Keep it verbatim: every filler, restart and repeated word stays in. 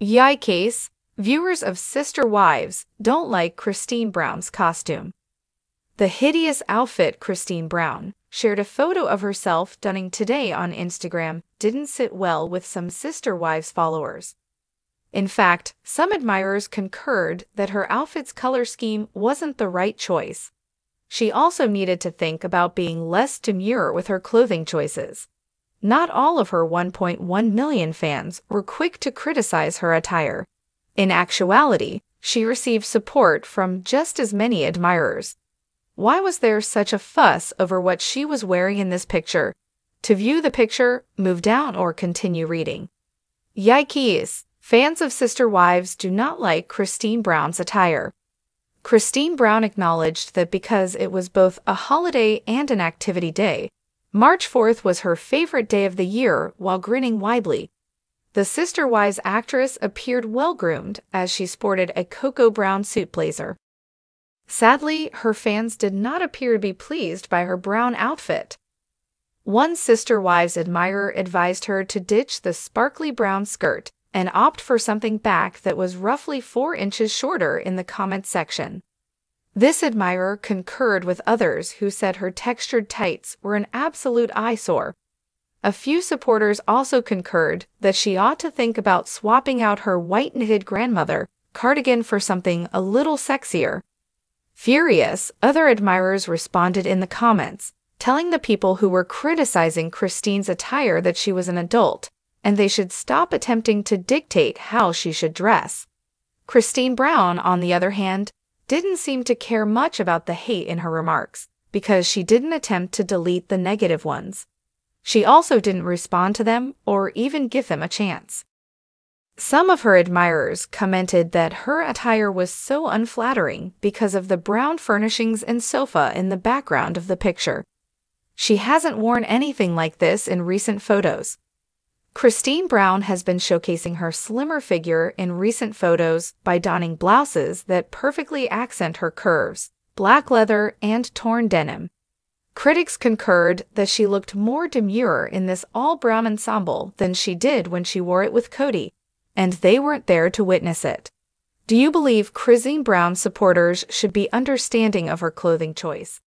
Yikes, viewers of Sister Wives don't like Christine Brown's costume. The hideous outfit Christine Brown shared a photo of herself donning today on Instagram didn't sit well with some Sister Wives followers. In fact, some admirers concurred that her outfit's color scheme wasn't the right choice. She also needed to think about being less demure with her clothing choices. Not all of her one point one million fans were quick to criticize her attire. In actuality, she received support from just as many admirers. Why was there such a fuss over what she was wearing in this picture? To view the picture, move down or continue reading. Yikes! Fans of Sister Wives do not like Christine Brown's attire. Christine Brown acknowledged that because it was both a holiday and an activity day, March fourth was her favorite day of the year while grinning widely. The Sister Wives actress appeared well-groomed as she sported a cocoa brown suit blazer. Sadly, her fans did not appear to be pleased by her brown outfit. One Sister Wives admirer advised her to ditch the sparkly brown skirt and opt for something back that was roughly four inches shorter in the comments section. This admirer concurred with others who said her textured tights were an absolute eyesore. A few supporters also concurred that she ought to think about swapping out her white knitted grandmother cardigan for something a little sexier. Furious, other admirers responded in the comments, telling the people who were criticizing Christine's attire that she was an adult, and they should stop attempting to dictate how she should dress. Christine Brown, on the other hand, didn't seem to care much about the hate in her remarks, because she didn't attempt to delete the negative ones. She also didn't respond to them or even give them a chance. Some of her admirers commented that her attire was so unflattering because of the brown furnishings and sofa in the background of the picture. She hasn't worn anything like this in recent photos. Christine Brown has been showcasing her slimmer figure in recent photos by donning blouses that perfectly accent her curves, black leather, and torn denim. Critics concurred that she looked more demure in this all-brown ensemble than she did when she wore it with Cody, and they weren't there to witness it. Do you believe Christine Brown's supporters should be understanding of her clothing choice?